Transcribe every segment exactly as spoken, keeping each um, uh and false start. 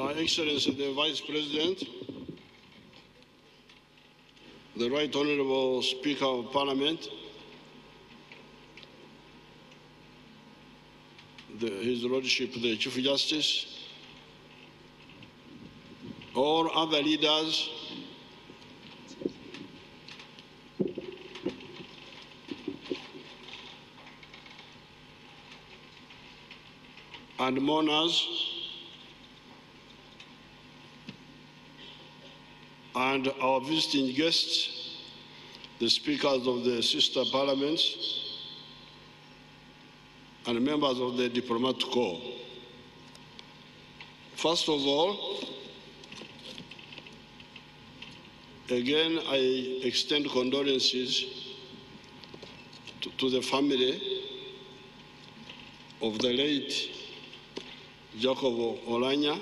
Her Excellency the Vice President, the Right Honourable Speaker of Parliament, the, His Lordship the Chief Justice, all other leaders, and mourners, and our visiting guests, the speakers of the sister parliaments, and members of the diplomatic corps. First of all, again, I extend condolences to, to the family of the late Jacob Oulanyah,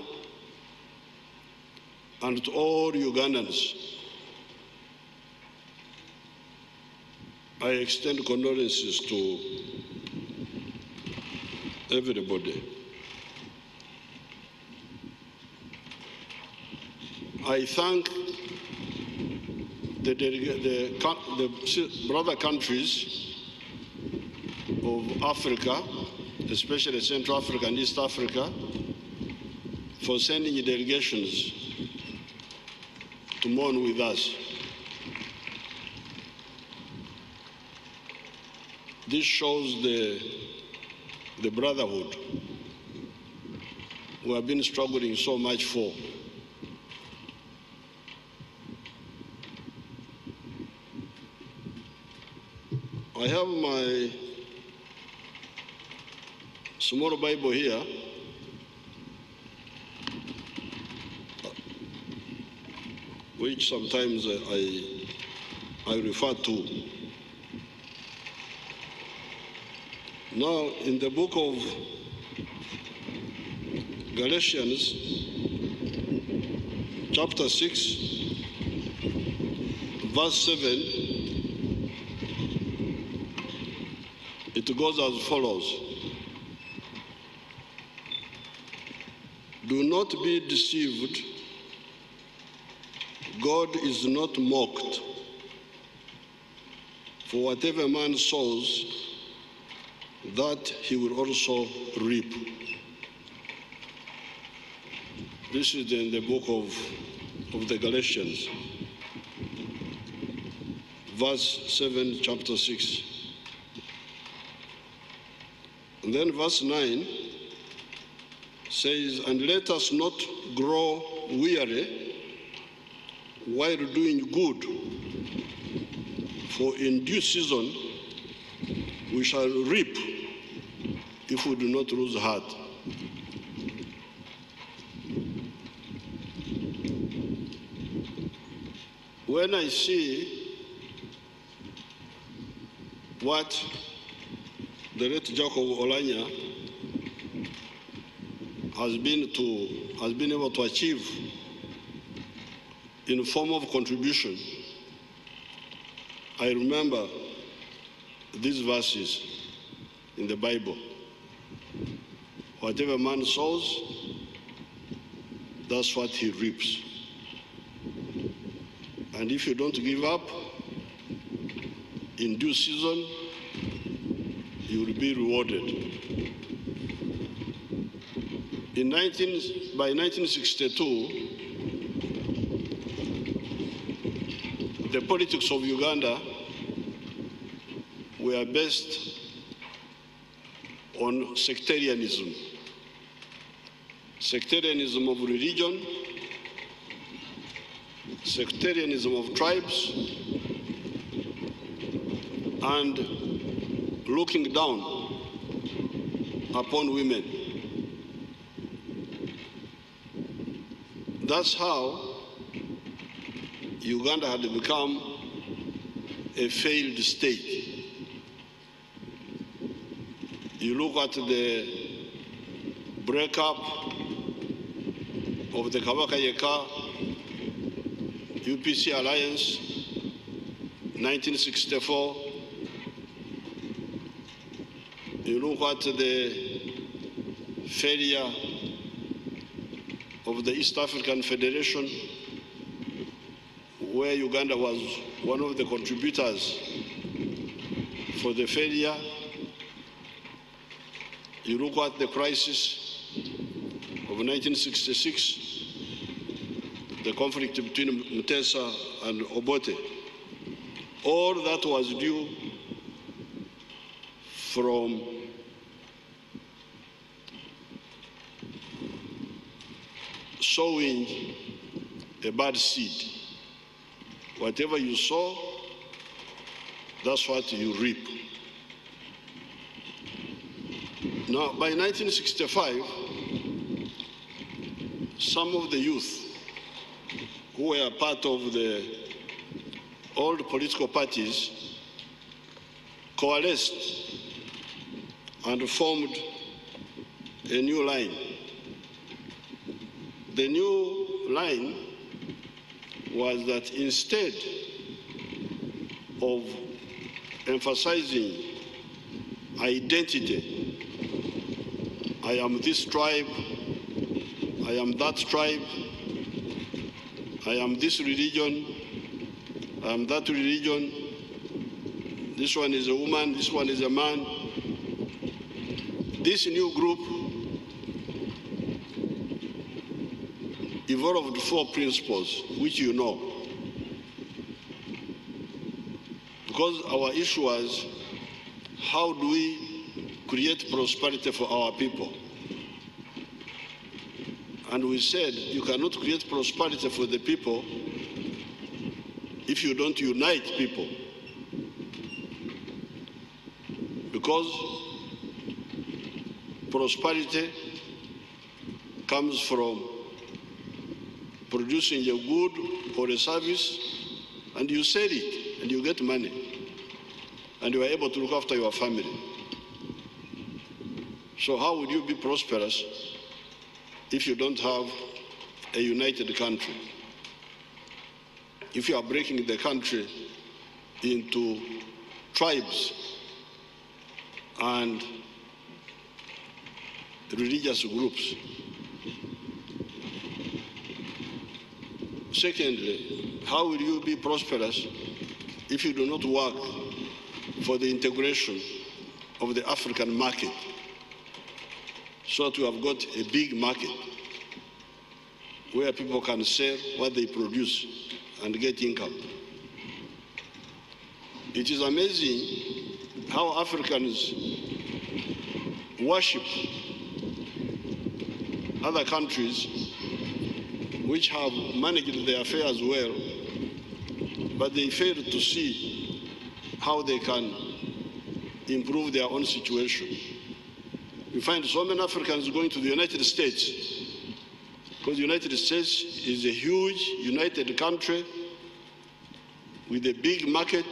and to all Ugandans. I extend condolences to everybody. I thank the, the, the brother countries of Africa, especially Central Africa and East Africa, for sending delegations to mourn with us. This shows the, the brotherhood we have been struggling so much for. I have my small Bible here. Which sometimes I, I refer to. Now, in the book of Galatians, chapter six, verse seven, it goes as follows. Do not be deceived. God is not mocked, for whatever man sows, that he will also reap. This is in the book of, of the Galatians, verse seven, chapter six. And then verse nine says, and let us not grow weary while doing good, for in due season we shall reap if we do not lose heart. When I see what the late Jacob Oulanyah has been to has been able to achieve in the form of contribution, I remember these verses in the Bible. Whatever man sows, that's what he reaps. And if you don't give up, in due season, you will be rewarded. In nineteen, by nineteen sixty-two, the politics of Uganda were based on sectarianism, sectarianism of religion, sectarianism of tribes, and looking down upon women. That's how Uganda had become a failed state. You look at the breakup of the Kabaka Yeka U P C alliance, nineteen sixty-four. You look at the failure of the East African Federation, where Uganda was one of the contributors for the failure. You look at the crisis of nineteen sixty-six, the conflict between Mutesa and Obote. All that was due from sowing a bad seed. Whatever you sow, that's what you reap. Now, by nineteen sixty-five, some of the youth who were part of the old political parties coalesced and formed a new line. The new line was that instead of emphasizing identity, I am this tribe, I am that tribe, I am this religion, I am that religion, this one is a woman, this one is a man, this new group evolved four principles, which you know. Because our issue was, how do we create prosperity for our people? And we said, you cannot create prosperity for the people if you don't unite people. Because prosperity comes from producing a good or a service, and you sell it, and you get money, and you are able to look after your family. So how would you be prosperous if you don't have a united country? If you are breaking the country into tribes and religious groups. Secondly, how will you be prosperous if you do not work for the integration of the African market, so that we have got a big market where people can sell what they produce and get income? It is amazing how Africans worship other countries which have managed their affairs well, but they fail to see how they can improve their own situation. You find so many Africans going to the United States, because the United States is a huge, united country with a big market.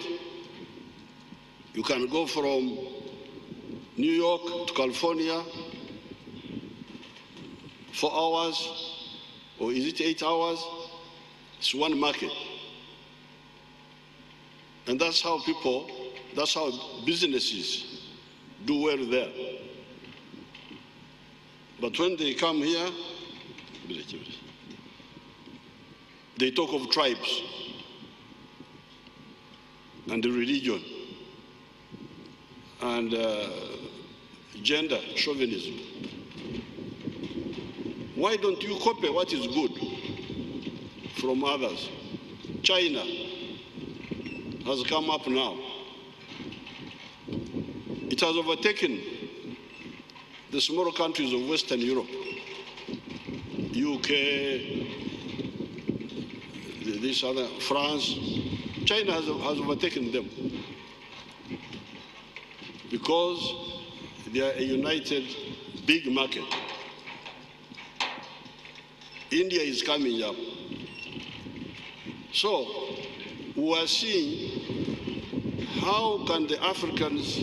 You can go from New York to California, four hours, or is it eight hours? It's one market. And that's how people, that's how businesses do well there. But when they come here, they talk of tribes and the religion and uh, gender chauvinism. Why don't you copy what is good from others? China has come up now. It has overtaken the smaller countries of Western Europe, U K, this other, France. China has, has overtaken them because they are a united big market. India is coming up. So we are seeing how can the Africans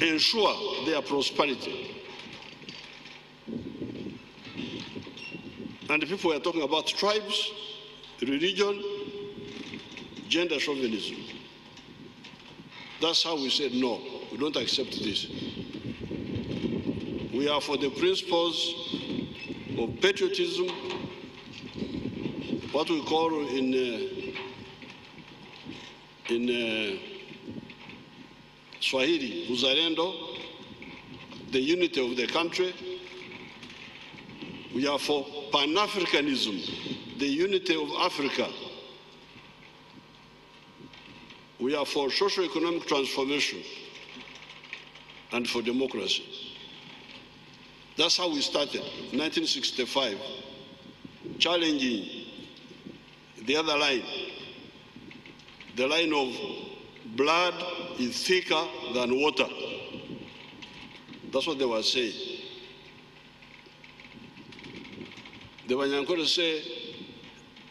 ensure their prosperity. And the people are talking about tribes, religion, gender chauvinism. That's how we said no, we don't accept this. We are for the principles of patriotism, what we call in uh, in uh, Swahili, Muzarendo, the unity of the country. We are for Pan-Africanism, the unity of Africa. We are for socio-economic transformation and for democracy. That's how we started in nineteen sixty-five, challenging the other line, the line of blood is thicker than water. That's what they were saying. The Banyankore say,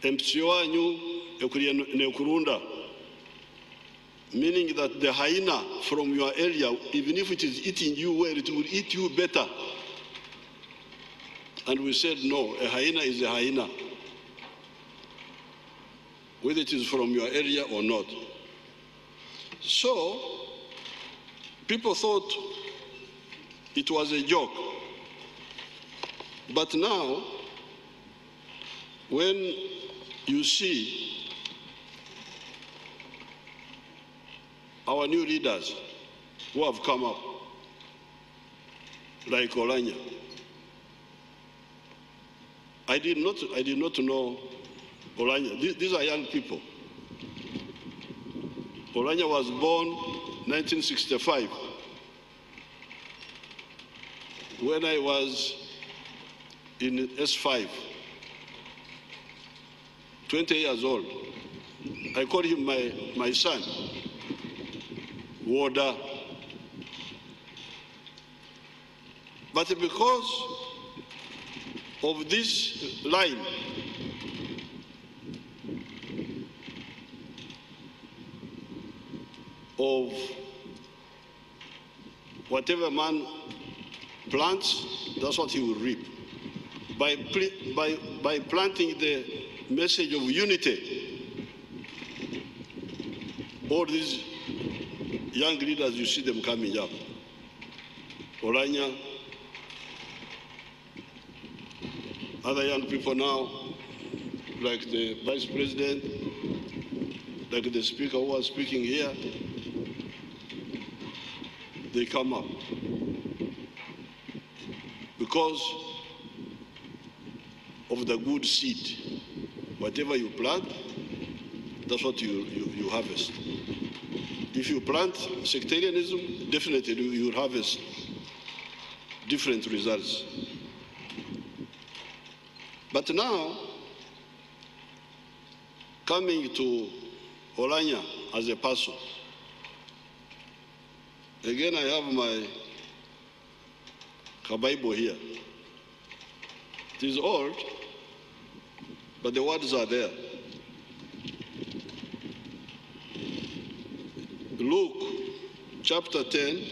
meaning that the hyena from your area, even if it is eating you well, it will eat you better. And we said, no, a hyena is a hyena, whether it is from your area or not. So people thought it was a joke. But now, when you see our new leaders who have come up, like Oulanyah, I did not, I did not know Oulanyah. These, these are young people. Oulanyah was born nineteen sixty-five. When I was in S five, twenty years old, I called him my, my son, Woda. But because of this line, of whatever man plants, that's what he will reap. By, by, by planting the message of unity, all these young leaders, you see them coming up. Oulanyah, other young people now, like the Vice President, like the Speaker who was speaking here, they come up. Because of the good seed. Whatever you plant, that's what you, you, you harvest. If you plant sectarianism, definitely you will harvest different results. But now, coming to Oulanyah as a person, again I have my Bible here. It is old, but the words are there. Luke chapter ten.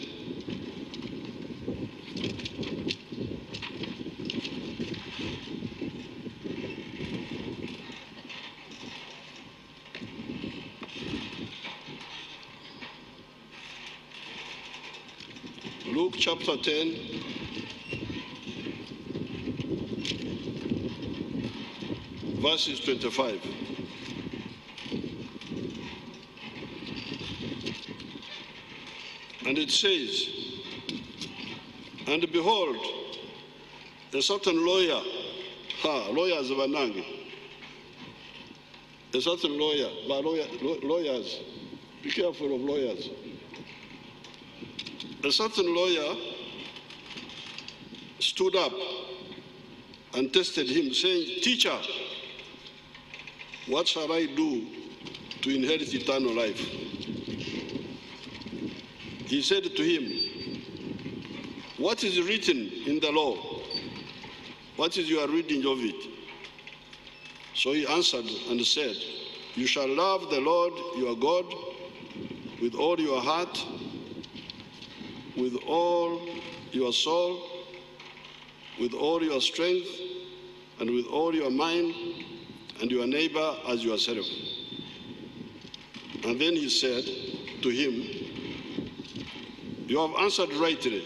Chapter ten, verses twenty-five. And it says, and behold, a certain lawyer, ha, lawyers of Anangi, a certain lawyer, but lawyer, lawyers, be careful of lawyers. A certain lawyer stood up and tested him, saying, Teacher, what shall I do to inherit eternal life? He said to him, what is written in the law? What is your reading of it? So he answered and said, you shall love the Lord your God with all your heart, with all your soul, with all your strength, and with all your mind, and your neighbor as yourself. And then he said to him, you have answered rightly,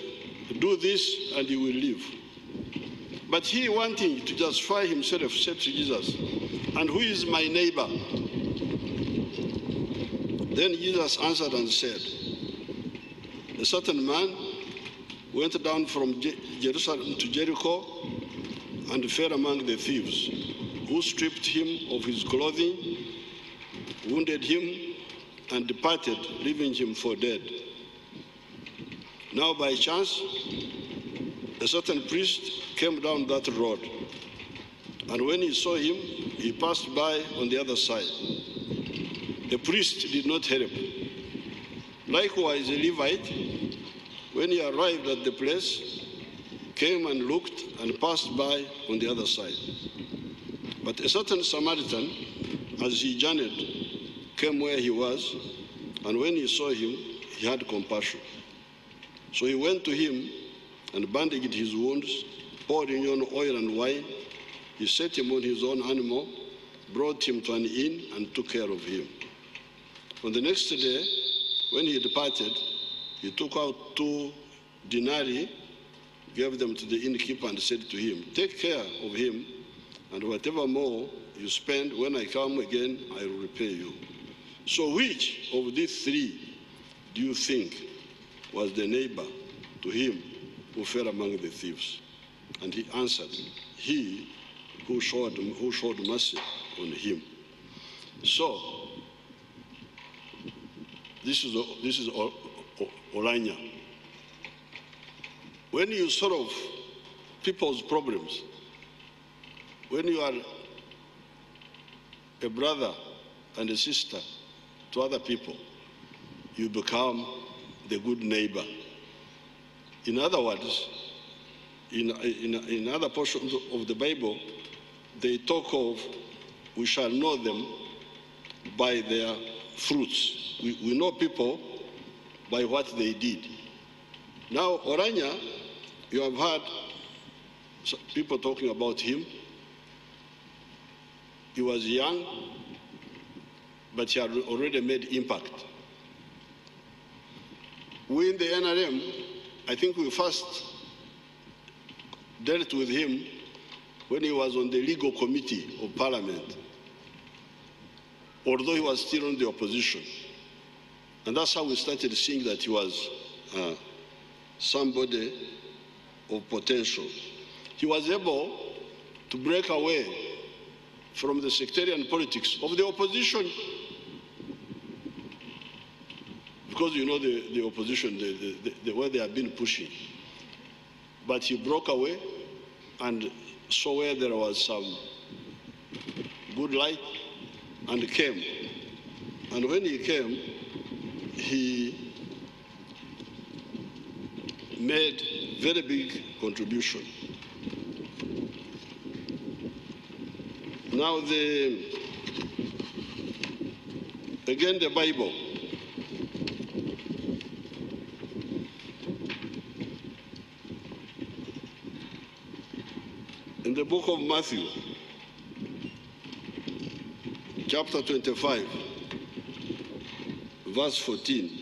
Do this and you will live. But he, wanting to justify himself, said to Jesus, and who is my neighbor? Then Jesus answered and said, a certain man went down from Jerusalem to Jericho and fell among the thieves, who stripped him of his clothing, wounded him, and departed, leaving him for dead. Now by chance, a certain priest came down that road, and when he saw him, he passed by on the other side. The priest did not help. Likewise, a Levite, when he arrived at the place, came and looked and passed by on the other side. But a certain Samaritan, as he journeyed, came where he was, and when he saw him, he had compassion. So he went to him and bandaged his wounds, pouring on oil and wine. He set him on his own animal, brought him to an inn, and took care of him. On the next day, when he departed, he took out two denarii, gave them to the innkeeper, and said to him, take care of him, and whatever more you spend, when I come again, I will repay you. So which of these three do you think was the neighbor to him who fell among the thieves? And he answered, he who showed, who showed mercy on him. So this is, this is Oulanyah. When you solve people's problems, when you are a brother and a sister to other people, you become the good neighbor. In other words, in, in, in other portions of the Bible, they talk of, we shall know them by their fruits. We, we know people by what they did. Now, Oulanyah, you have heard people talking about him. He was young, but he had already made impact. We in the N R M, I think we first dealt with him when he was on the legal committee of parliament, although he was still in the opposition. And that's how we started seeing that he was uh, somebody of potential. He was able to break away from the sectarian politics of the opposition. Because you know the, the opposition, the, the, the, the way they have been pushing. But he broke away and saw where there was some good light and came. And when he came, he made very big contribution. Now, the, again, the Bible. In the book of Matthew, chapter twenty-five, verse fourteen.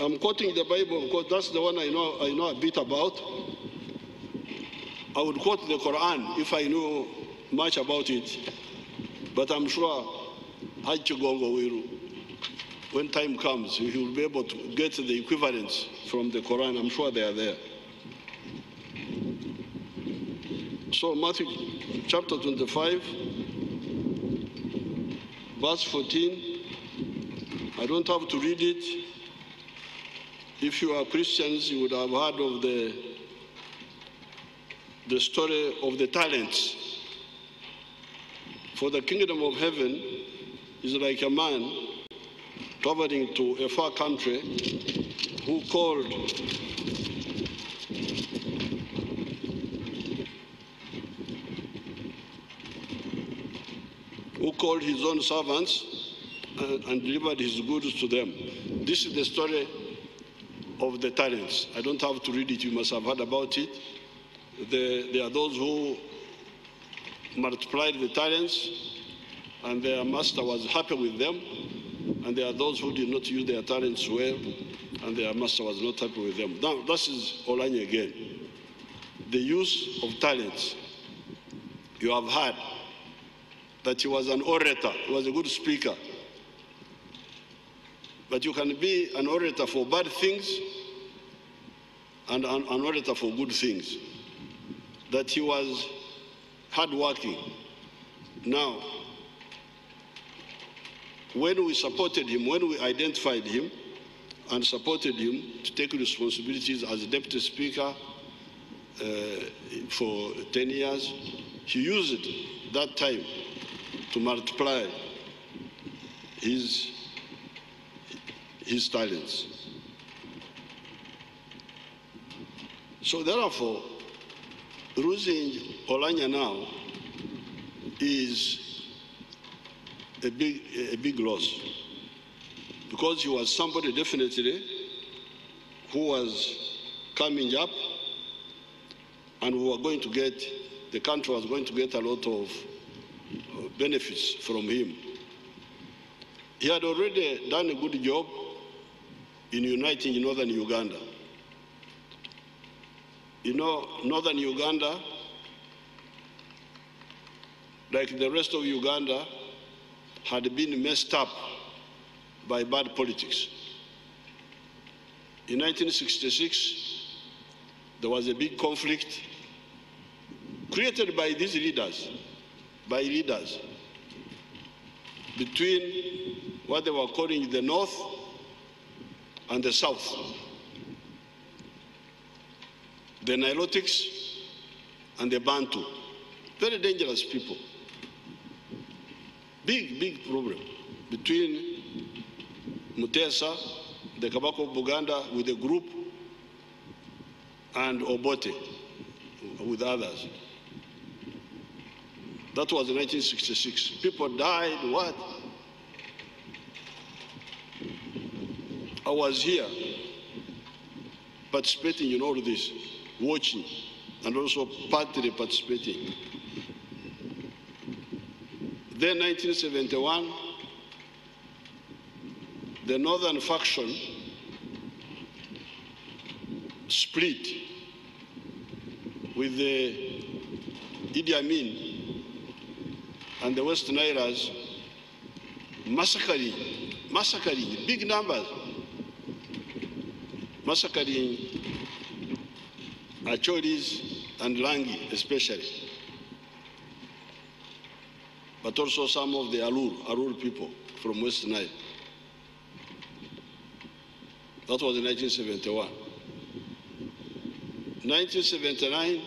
I'm quoting the Bible because that's the one I know, I know a bit about. I would quote the Quran if I knew much about it. But I'm sure Achigongo will, when time comes, he will be able to get the equivalents from the Quran. I'm sure they are there. So Matthew chapter twenty-five, verse fourteen. I don't have to read it. If you are Christians, you would have heard of the, the story of the talents. For the kingdom of heaven is like a man traveling to a far country who called who called his own servants and, and delivered his goods to them. This is the story of the tyrants. I don't have to read it, you must have heard about it. The, they are those who multiplied the tyrants, and their master was happy with them, and there are those who did not use their talents well, and their master was not happy with them. Now, this is Oulanyah again. The use of talents. You have heard that he was an orator, he was a good speaker. But you can be an orator for bad things and an, an orator for good things. That he was hardworking. Now, when we supported him, when we identified him and supported him to take responsibilities as Deputy Speaker uh, for ten years, he used that time to multiply his, his talents. So therefore, losing Oulanyah now is A big, a big loss, because he was somebody definitely who was coming up, and we were going to get, the country was going to get a lot of benefits from him. He had already done a good job in uniting northern Uganda. You know, northern Uganda, like the rest of Uganda, had been messed up by bad politics. In nineteen sixty-six, there was a big conflict created by these leaders, by leaders, between what they were calling the North and the South. The Nilotics and the Bantu, very dangerous people. Big, big problem between Mutesa, the Kabaka of Buganda, with a group, and Obote with others. That was in nineteen sixty-six. People died, what? I was here participating in all of this, watching, and also partly participating. Then nineteen seventy-one, the northern faction split with the Idi Amin and the West Nile's massacring, massacring, big numbers, massacring Acholis and Langi especially, but also some of the Arur, Arur people from West Nile. That was in nineteen seventy-one. nineteen seventy-nine,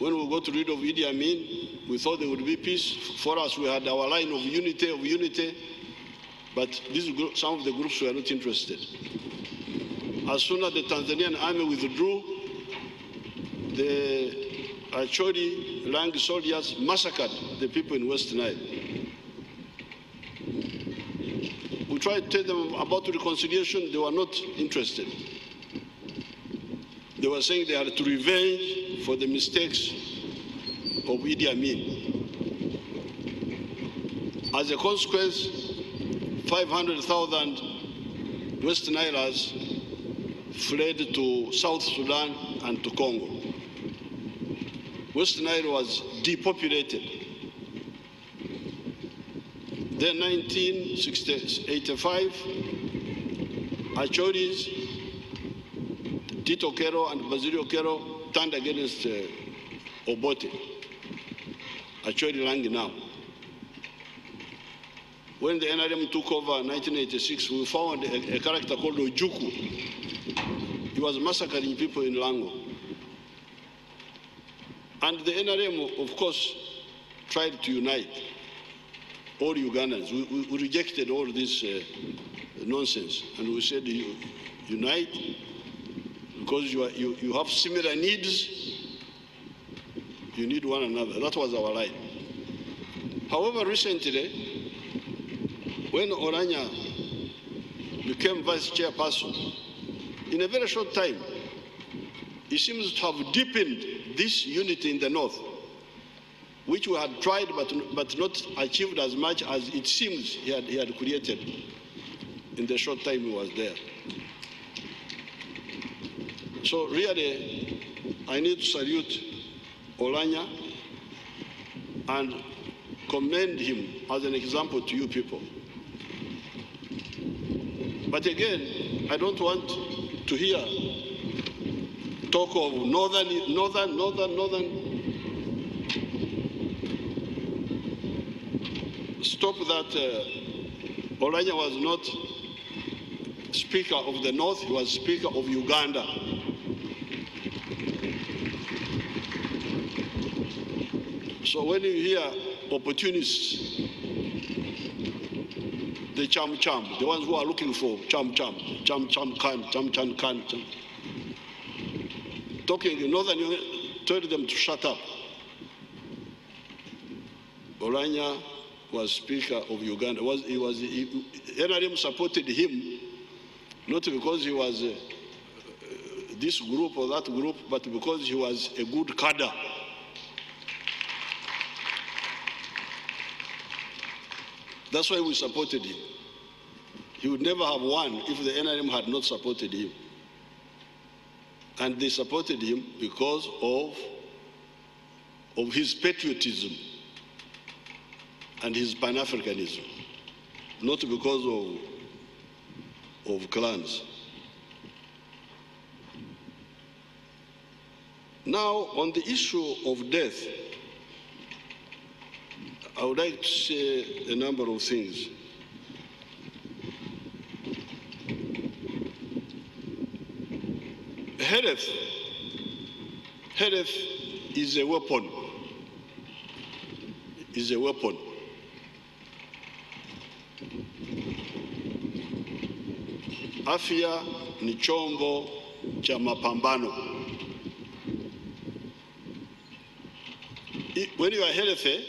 when we got rid of Idi Amin, we thought there would be peace. For us, we had our line of unity, of unity, but these group, some of the groups were not interested. As soon as the Tanzanian army withdrew, the Acholi, Langi soldiers massacred the people in West Nile. We tried to tell them about reconciliation, they were not interested. They were saying they had to revenge for the mistakes of Idi Amin. As a consequence, five hundred thousand West Nilers fled to South Sudan and to Congo. West Nile was depopulated. Then nineteen eighty-five, Acholis, Tito Kero and Basilio Kero turned against uh, Obote, Acholi Langi now. When the N R M took over in nineteen eighty-six, we found a, a character called Ojuku. He was massacring people in Lango. And the N R M, of course, tried to unite all Ugandans. We, we, we rejected all this uh, nonsense, and we said, you, unite, because you, are, you, you have similar needs, you need one another. That was our line. However, recently, when Oulanyah became vice chairperson in a very short time, he seems to have deepened this unity in the north, which we had tried but, but not achieved as much as it seems he had, he had created in the short time he was there. So really, I need to salute Oulanyah and commend him as an example to you people. But again, I don't want to hear talk of northern, northern, northern, northern. Stop that. uh, Oulanyah was not speaker of the north, he was speaker of Uganda. So when you hear opportunists, the cham cham, the ones who are looking for cham cham, cham cham can, cham cham can, cham, talking in northern, you told them to shut up. Oulanyah was speaker of Uganda. Was, he was, he, N R M supported him, not because he was uh, this group or that group, but because he was a good cadre. That's why we supported him. He would never have won if the N R M had not supported him. And they supported him because of, of his patriotism and his Pan-Africanism, not because of, of clans. Now, on the issue of death, I would like to say a number of things. Hereth, Hereth is a weapon, is a weapon. Afya ni chombo cha mapambano. When you are Hereth,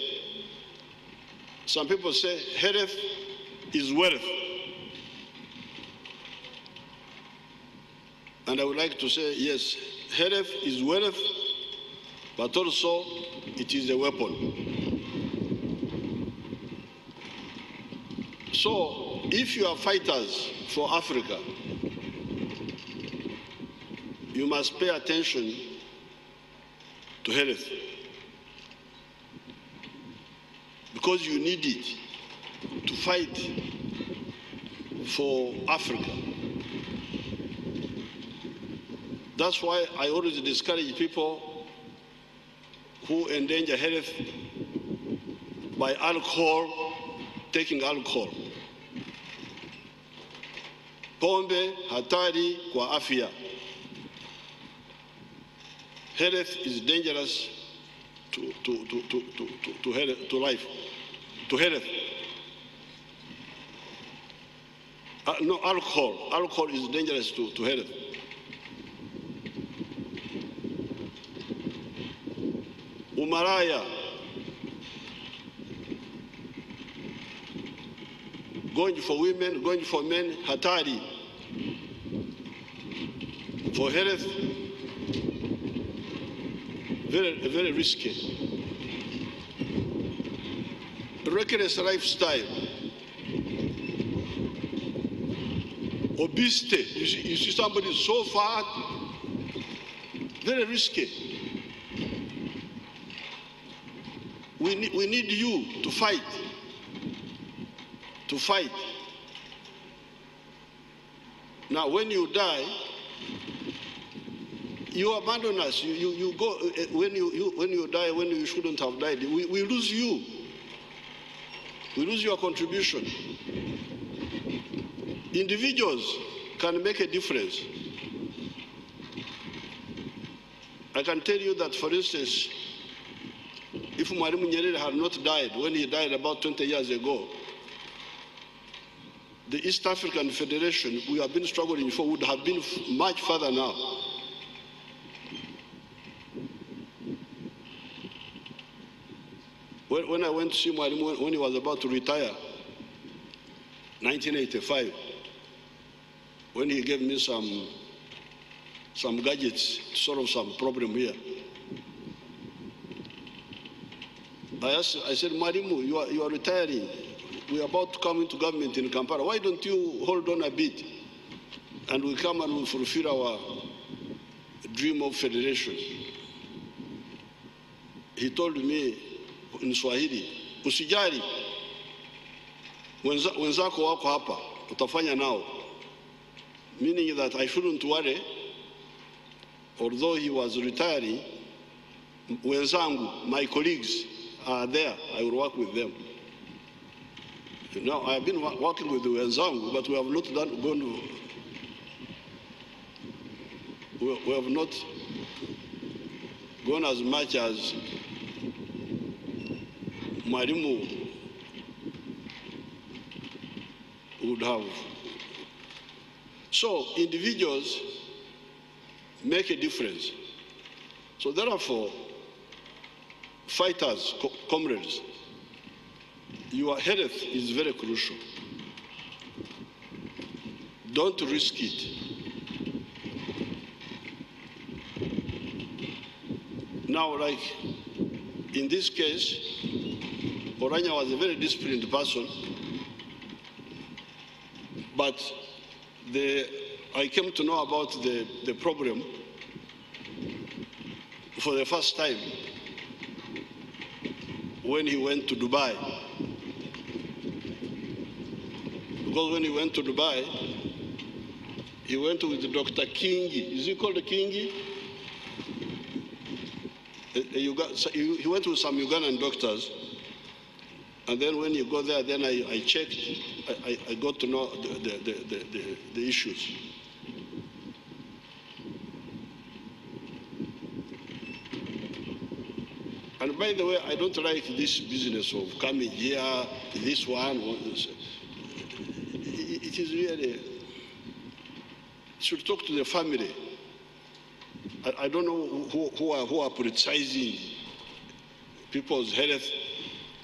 some people say hereth is wealth. And I would like to say, yes, hereth is wealth, but also it is a weapon. So if you are fighters for Africa, you must pay attention to hereth, because you need it to fight for Africa. That's why I always discourage people who endanger health by alcohol, taking alcohol. Pombe hatari kwa afya. Health is dangerous to, to, to, to, to, to, health, to life. To health. Uh, no, alcohol. Alcohol is dangerous to, to health. Umaraya. Going for women, going for men, hatari. For health, very, very risky. Reckless lifestyle, obesity. You see, you see somebody so fat, very risky. We need, we need you to fight, to fight. Now, when you die, you abandon us. You, you, you go when you, you when you die when you shouldn't have died. We, we lose you. We lose your contribution. Individuals can make a difference. I can tell you that, for instance, if Mwalimu Nyerere had not died when he died about twenty years ago, the East African Federation we have been struggling for would have been much further now. When I went to see Mwalimu when he was about to retire, nineteen eighty-five, when he gave me some some gadgets to solve some problem here. I asked, I said, Mwalimu, you are, you are retiring. We are about to come into government in Kampala. Why don't you hold on a bit? And we come and we fulfill our dream of federation. He told me in Swahili, usijali, wenzako wako hapa, utafanya nao. Meaning that I shouldn't worry, although he was retiring, wenzangu, my colleagues are there, I will work with them. You know, I have been working with the wenzangu, but we have not done, gone to, we have not gone as much as Mwalimu would have. So individuals make a difference. So therefore, fighters, co comrades, your health is very crucial. Don't risk it. Now, like in this case, Oulanyah was a very disciplined person, but the, I came to know about the, the problem for the first time when he went to Dubai. Because when he went to Dubai, he went with Doctor Kingi. Is he called Kingi? He went with some Ugandan doctors, and then when you go there, then I, I checked, I, I got to know the, the, the, the, the issues. And by the way, I don't like this business of coming here, this one, it is really, should talk to the family. I don't know who, who, are, who are politicizing people's health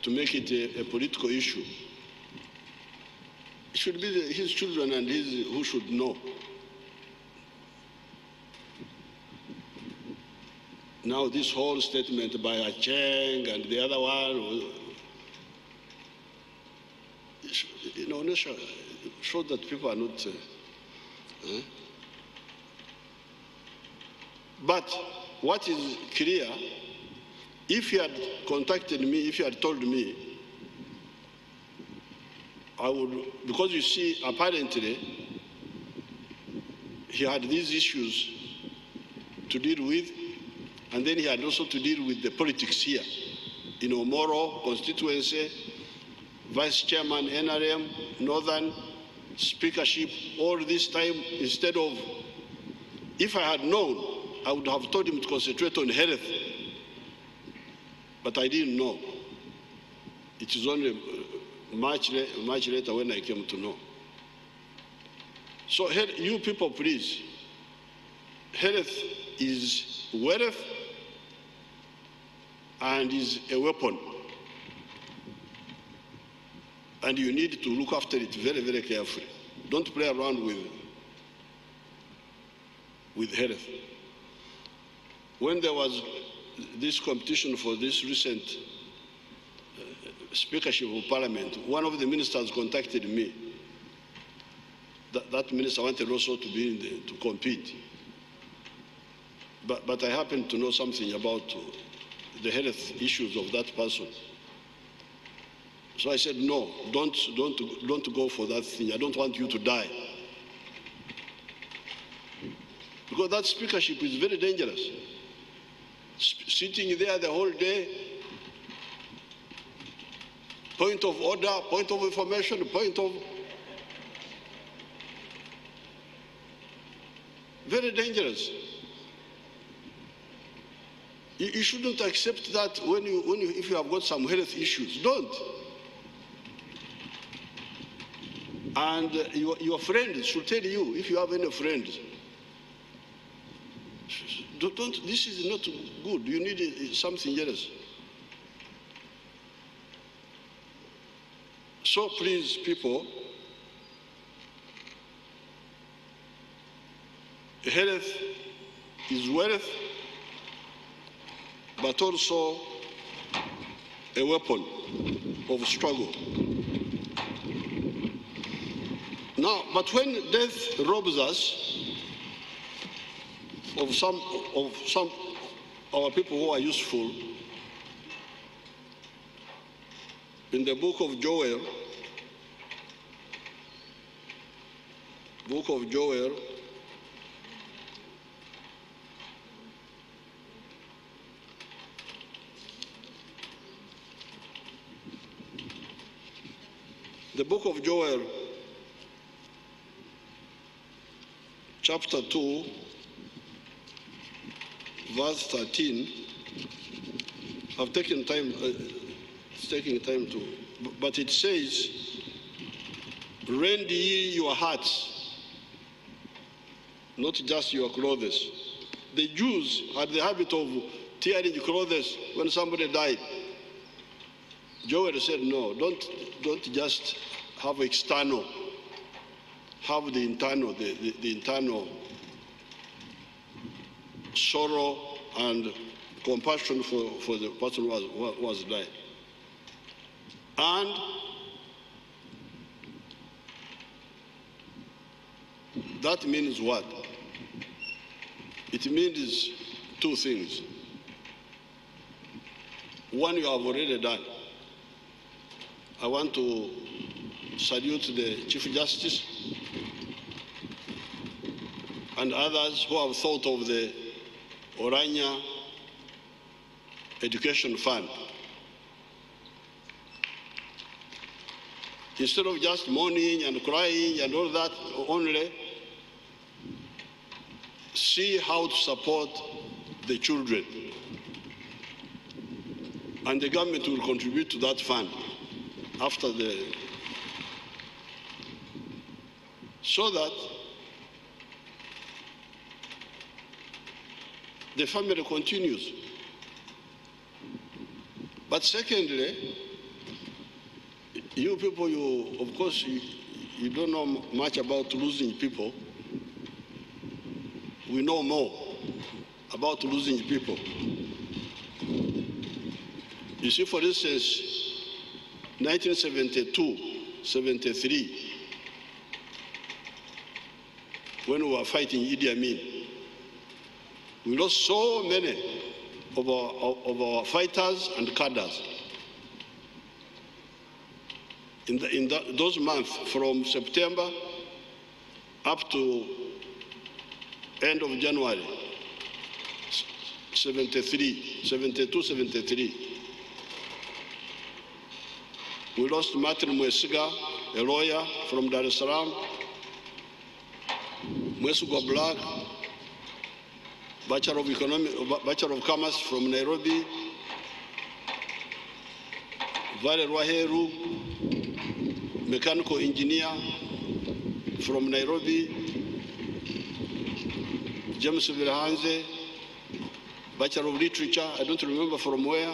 to make it a, a political issue. It should be the, his children and his who should know. Now this whole statement by Acheng and the other one, you know, show that people are not. Uh, eh? But what is clear, if you had contacted me, if you had told me, I would, because you see, apparently, he had these issues to deal with, and then he had also to deal with the politics here. In Omoro constituency, vice chairman, N R M, Northern, speakership, all this time, instead of, if I had known, I would have told him to concentrate on health, but I didn't know. It is only much, much later when I came to know. So you people, please, health is wealth and is a weapon. And you need to look after it very, very carefully. Don't play around with, with health. When there was this competition for this recent uh, speakership of parliament, one of the ministers contacted me. Th that minister wanted also to be in the, to compete. But, but I happened to know something about uh, the health issues of that person. So I said, no, don't, don't, don't go for that thing. I don't want you to die. Because that speakership is very dangerous. Sitting there the whole day, point of order, point of information, point of... Very dangerous. You, you shouldn't accept that when you, when you, if you have got some health issues. Don't. And your, your friends should tell you, if you have any friends, Don't, don't, this is not good. You need something else. So please, people, health is wealth, but also a weapon of struggle. Now, but when death robs us of some of some our people who are useful, in the book of Joel, book of Joel, the book of Joel, chapter two, verse thirteen. I've taken time. Uh, It's taking time to, but it says, rend ye your hearts, not just your clothes. The Jews had the habit of tearing clothes when somebody died. Joel said, no, don't, don't just have external, have the internal, the, the, the internal sorrow and compassion for, for the person who was, who was died. And that means what? It means two things. One, you have already done. I want to salute the Chief Justice and others who have thought of the Oulanyah Education Fund. Instead of just mourning and crying and all that only, see how to support the children. And the government will contribute to that fund after the... so that the family continues. But secondly, you people, you, of course, you, you don't know much about losing people. We know more about losing people. You see, for instance, nineteen seventy-two, seventy-three, when we were fighting Idi Amin, we lost so many of our, of our fighters and cadres. In, the, in the, those months, from September up to end of January, seventy-three, seventy-two, seventy-three, we lost Martin Mwesiga, a lawyer from Dar es Salaam, Mwesiga Black, Bachelor of, Economic, Bachelor of Commerce from Nairobi, Vale Rwaheru, mechanical engineer from Nairobi, James Vilhanze, Bachelor of Literature, I don't remember from where.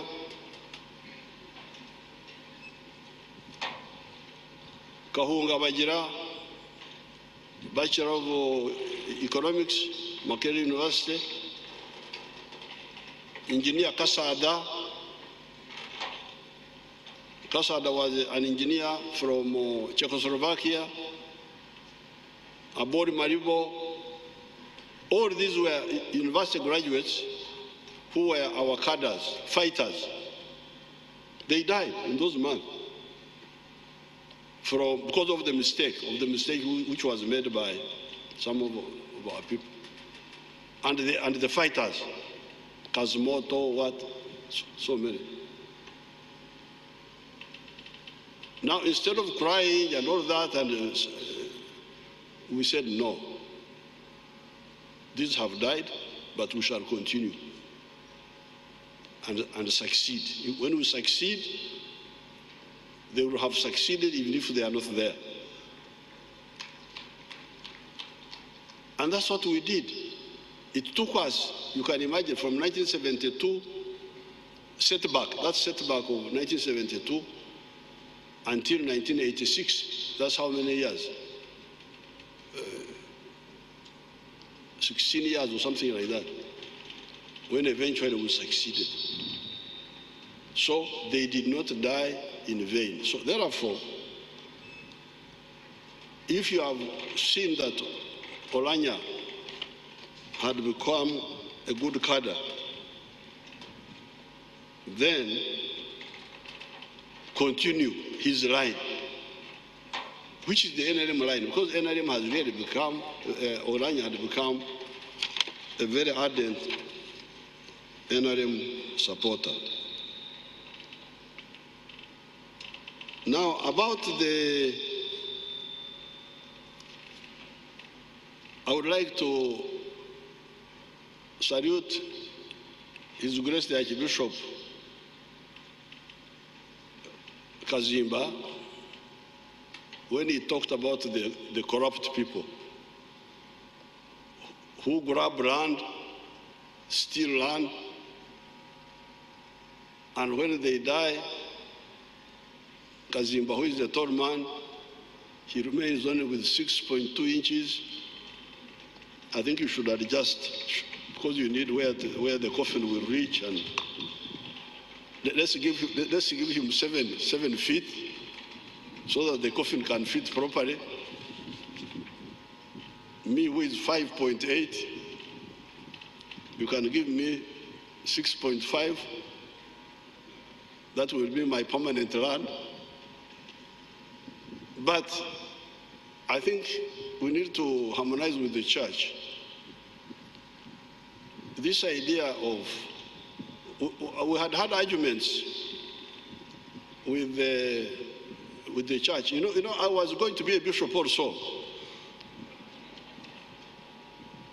Kahunga Bajira, Bachelor of Economics, Makerere University. Engineer Kasada, Kasada was an engineer from uh, Czechoslovakia, Abori Maribo. All these were university graduates who were our cadres, fighters. They died in those months from, because of the mistake, of the mistake which was made by some of, of our people. And the, and the fighters, Kazimoto, what, so, so many. Now, instead of crying and all that, and uh, we said, no, these have died, but we shall continue and, and succeed. When we succeed, they will have succeeded even if they are not there. And that's what we did. It took us, you can imagine, from nineteen seventy-two, setback, that setback of nineteen seventy-two, until nineteen eighty-six, that's how many years? Uh, sixteen years or something like that. when eventually we succeeded. So they did not die in vain. So therefore, if you have seen that Oulanyah had become a good cadre, then continue his line, which is the N R M line, because N R M has really become, uh, Oulanyah had become a very ardent N R M supporter. Now, about the, I would like to salute His Grace the Archbishop Kazimba when he talked about the, the corrupt people who grab land, steal land, and when they die, Kazimba, who is the tall man, he remains only with six point two inches. I think you should adjust because you need where the, where the coffin will reach. And let's give let's give him seven seven feet so that the coffin can fit properly. Me with five point eight, you can give me six point five. That will be my permanent land. But I think we need to harmonize with the church. This idea of, we had had arguments with the, with the church. You know, you know, I was going to be a bishop also,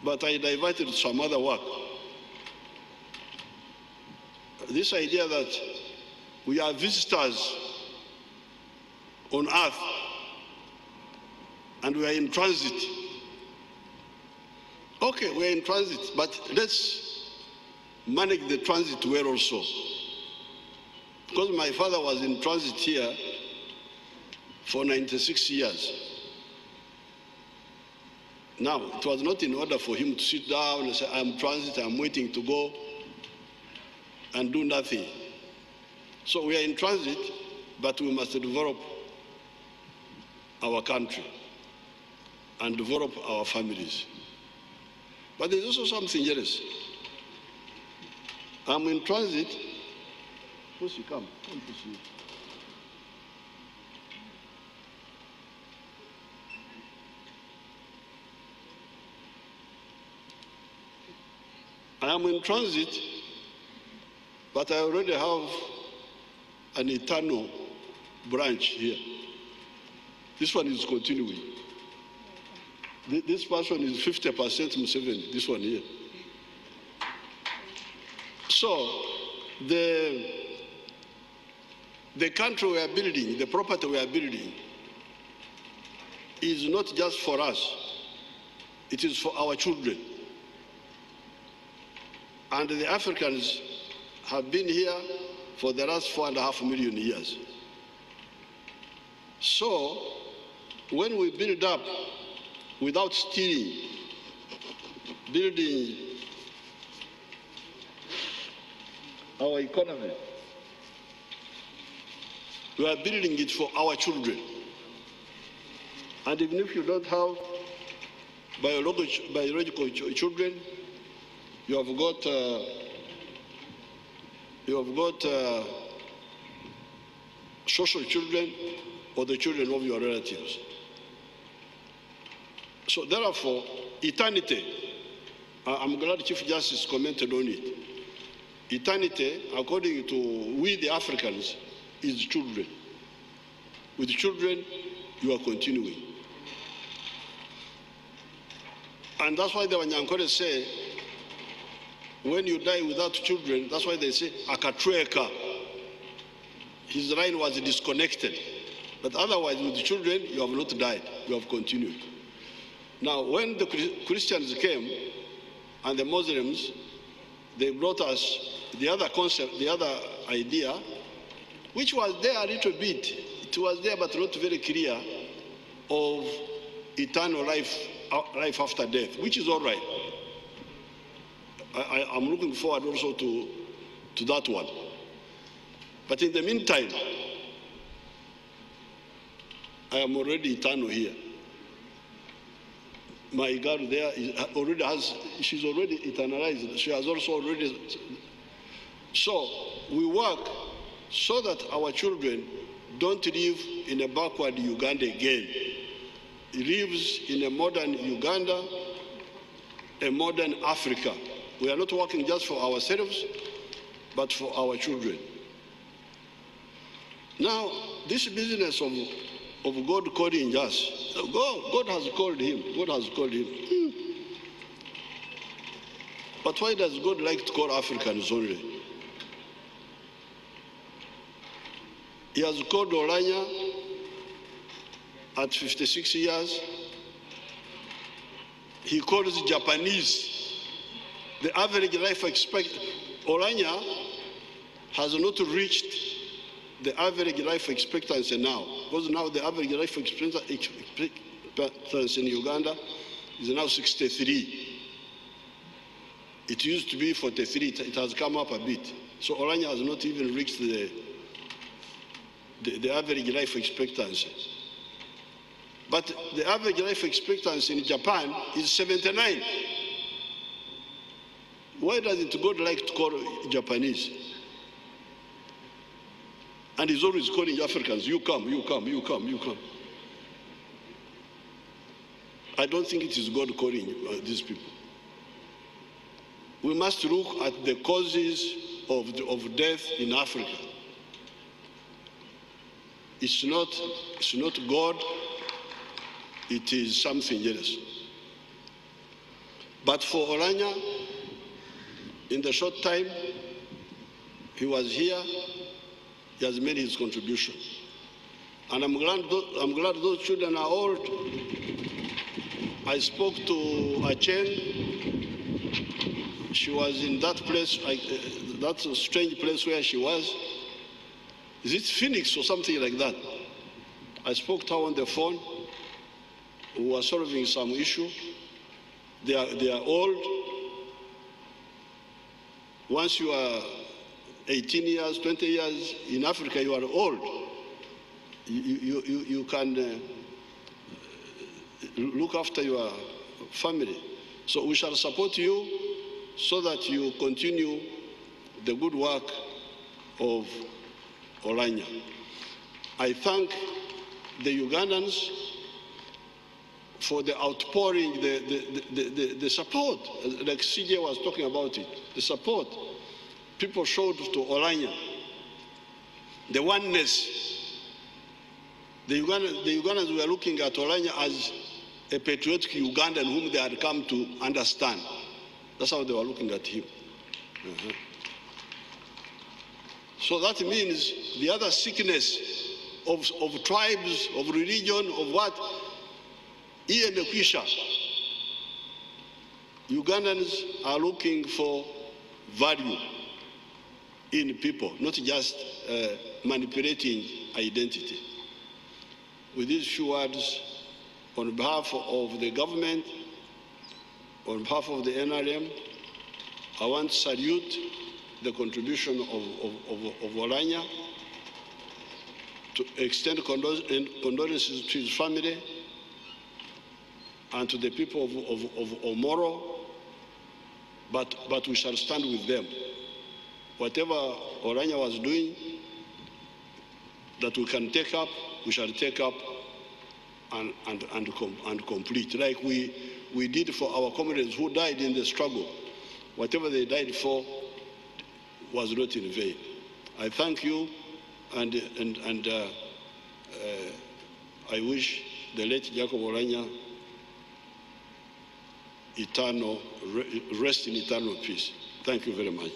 but I diverted to some other work. This idea that we are visitors on earth, and we are in transit. Okay, we are in transit, but let's manage the transit well also. Because my father was in transit here for ninety-six years. Now, it was not in order for him to sit down and say, I'm transit, I'm waiting to go, and do nothing. So we are in transit, but we must develop our country and develop our families. But there's also something else. I'm in transit. Pussy, come. Come, Pussy. I am in transit, but I already have an eternal branch here. This one is continuing. This person is fifty percent Museveni, this one here. So the, the country we are building, the property we are building, is not just for us. It is for our children. And the Africans have been here for the last four and a half million years. So when we build up without stealing, building our economy, we are building it for our children. And even if you don't have biological, biological children, you have got uh, you have got uh, social children or the children of your relatives. So therefore, eternity, I'm glad Chief Justice commented on it. Eternity, according to we the Africans, is children. With children, you are continuing. And that's why the Wanyankore say, when you die without children, that's why they say, Akatweka. His line was disconnected. But otherwise, with children, you have not died, you have continued. Now, when the Christians came and the Muslims, they brought us the other concept, the other idea, which was there a little bit. It was there, but not very clear, of eternal life, life after death, which is all right. I, I'm looking forward also to, to that one. But in the meantime, I am already eternal here. My girl there is already has, she's already eternalized. She has also already. So we work so that our children don't live in a backward Uganda again. It lives in a modern Uganda, a modern Africa. We are not working just for ourselves, but for our children. Now, this business of, of God calling us, God, God has called him, God has called him. Hmm. But why does God like to call Africans only? He has called Oulanyah at fifty-six years. He calls Japanese. The average life expectancy, Oulanyah has not reached the average life expectancy now, because now the average life expectancy in Uganda is now sixty-three. It used to be forty-three. It has come up a bit. So Oulanyah has not even reached the The, the average life expectancy. But the average life expectancy in Japan is seventy-nine. Why doesn't God like to call Japanese? And he's always calling Africans, you come, you come, you come, you come. I don't think it is God calling uh, these people. We must look at the causes of, the, of death in Africa. It's not, it's not God, it is something else. But for Oulanyah, in the short time he was here, he has made his contribution. And I'm glad, I'm glad those children are old. I spoke to Achen. She was in that place, I, uh, that strange place where she was. Is it Phoenix or something like that? I spoke to her on the phone. We were solving some issue. They are, they are old. Once you are eighteen years, twenty years in Africa, you are old. You, you, you, you can uh, look after your family. So we shall support you so that you continue the good work of Oulanyah. I thank the Ugandans for the outpouring, the, the, the, the, the support, like C J was talking about it, the support people showed to Oulanyah, the oneness. The Ugandans, the Ugandans were looking at Oulanyah as a patriotic Ugandan whom they had come to understand. That's how they were looking at him. Uh-huh. So that means the other sickness of, of tribes, of religion, of what? Iyemekwisha. Ugandans are looking for value in people, not just uh, manipulating identity. With these few words, on behalf of the government, on behalf of the N R M, I want to salute the contribution of, of, of, of Oulanyah, to extend condolences to his family and to the people of, of, of Omoro, but, but we shall stand with them. Whatever Oulanyah was doing that we can take up, we shall take up and, and, and, com and complete, like we, we did for our comrades who died in the struggle. Whatever they died for, was not in vain. I thank you, and, and, and uh, uh, I wish the late Jacob Oulanyah eternal, rest in eternal peace. Thank you very much.